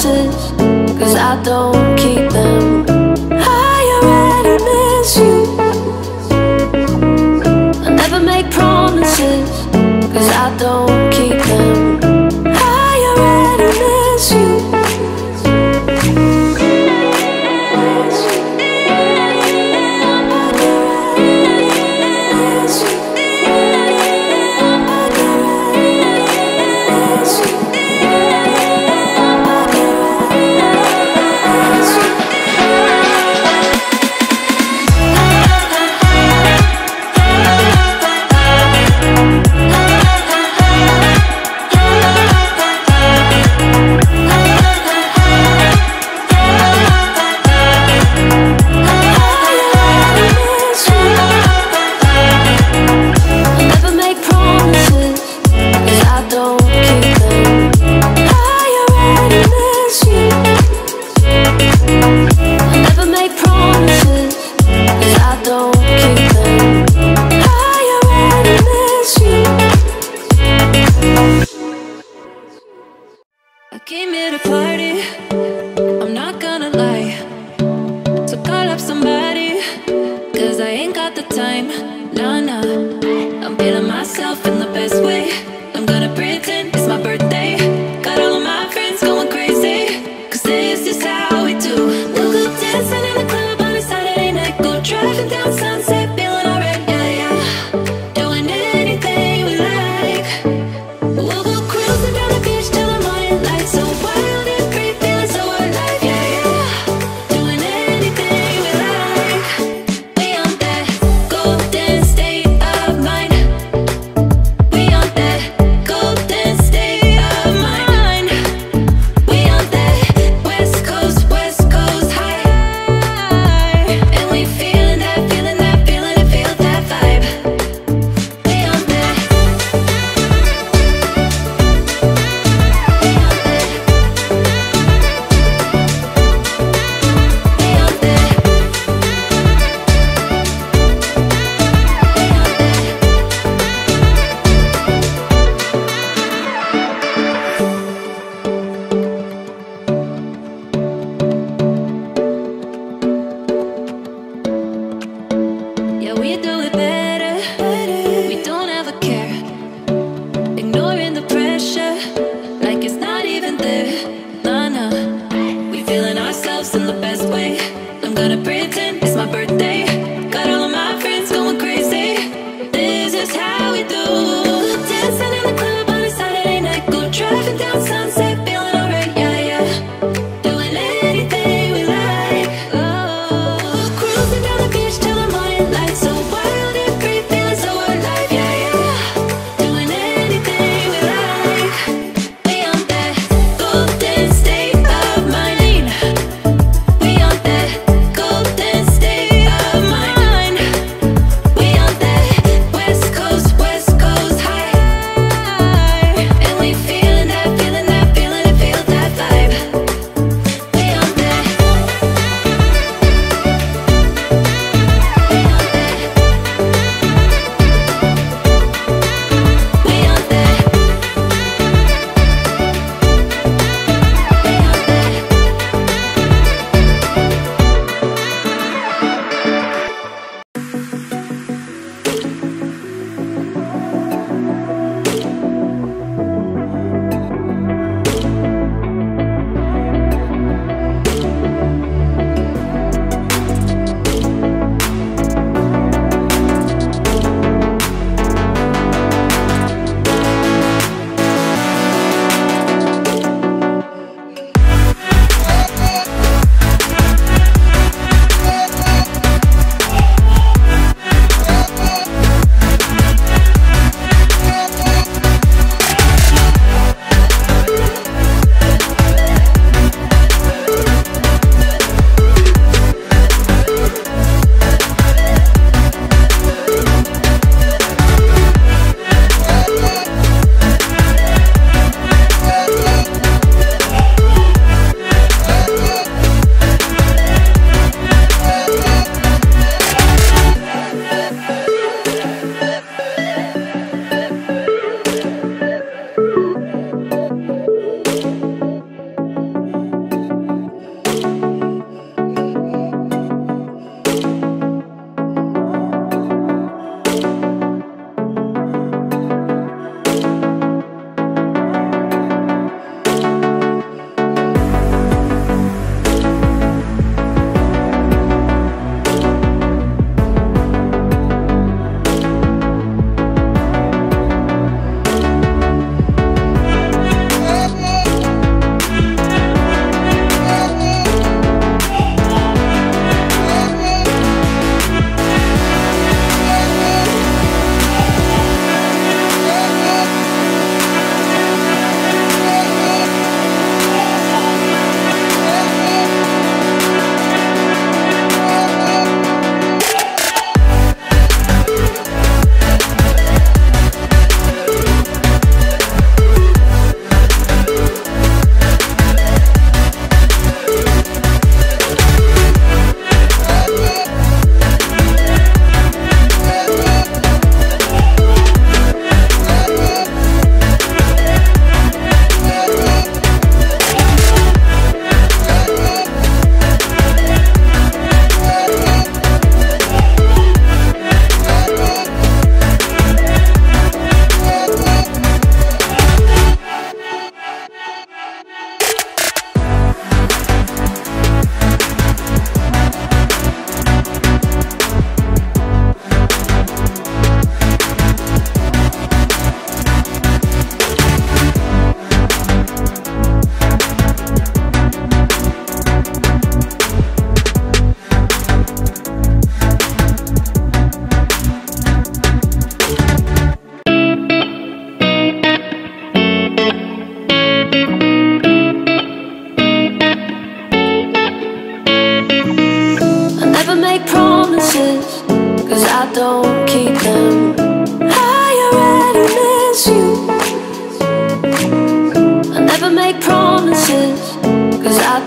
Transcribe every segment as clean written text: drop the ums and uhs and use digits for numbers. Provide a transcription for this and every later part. promises, cause I don't keep them. I already miss you. I never make promises, cause I don't keep them. I already miss you. Came here to party, I'm not gonna lie. So call up somebody, cause I ain't got the time. Nah, nah, I'm feeling myself in the best way. I'm gonna pretend it's my birthday. Got all of my friends going crazy, cause this is how we do. We'll go dancing in the club on a Saturday night. Go driving down Sunset, feeling alright, yeah, yeah. Doing anything we like. We'll go cruising down the beach till the morning light. So wild and free, feeling so alive, yeah, yeah. Doing anything we like. We on that golden state of mind. We on that golden state of mind. We on that West Coast high. And we feeling that, feeling that, feeling it, feel that vibe. We on that. We on that. We on that. We on that. Yeah, we do it better. We don't ever care. Ignoring the pressure, like it's not even there. Nah, nah, we feeling ourselves in the best way. I'm gonna pretend it's my birthday. Got all of my friends going crazy. This is how we do. Dancing in the club on a Saturday night. Go driving down Sunset, feeling alright, yeah, yeah. Doing anything we like. Oh, cruising down the beach till the morning light. So wild and free, feeling so alive, yeah, yeah. Doing anything we like. We on that golden state of mind.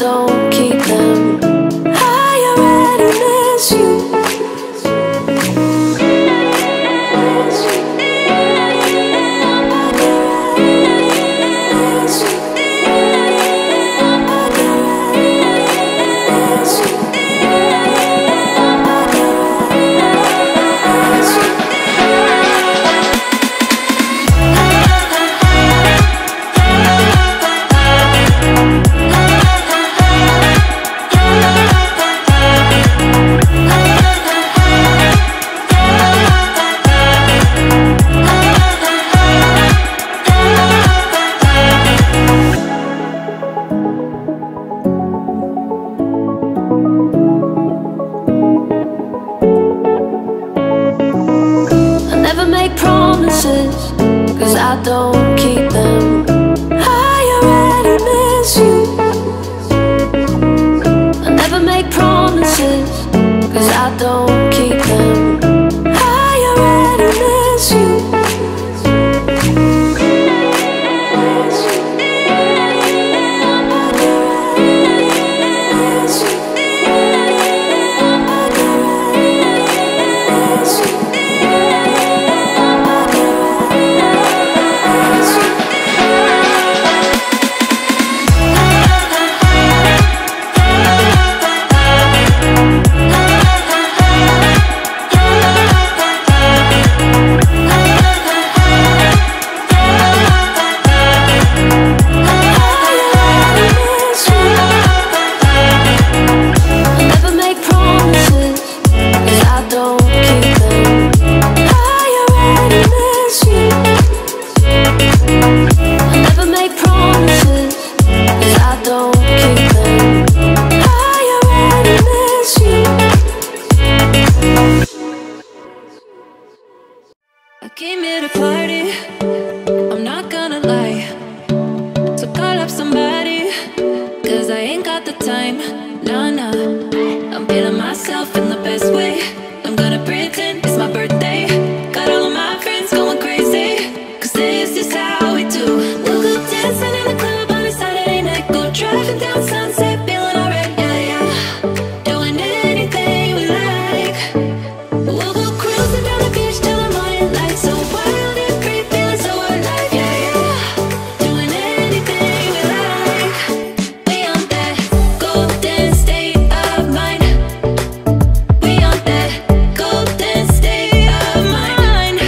don't keep them. I already miss you. Cause I don't keep them. I already miss you. I never make promises, cause I don't keep them. Came here to party, I'm not gonna lie. So call up somebody, cause I ain't got the time. Nah, I'm feeling myself in the best way. I'm gonna pretend it's my birthday. Got all of my friends going crazy, cause this is how we do. We'll go dancing in the club on a Saturday night. Go driving down Sunset, feeling alright, yeah. Doing anything we like. We'll go cruising down the beach till the morning light. So wild and free, feeling so alive, yeah, yeah. Doing anything we like. We on that golden state of mind. We on that golden state of mind.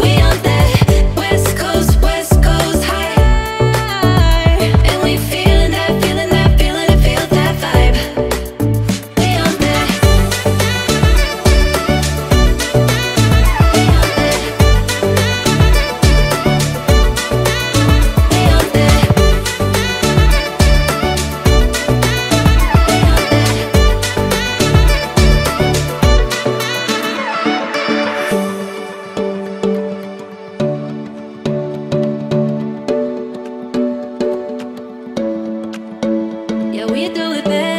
We on that West Coast high. And we feeling that, feeling that, feeling it, feel that vibe. We on that. We on that. We on that. We on that. Yeah, we do it better.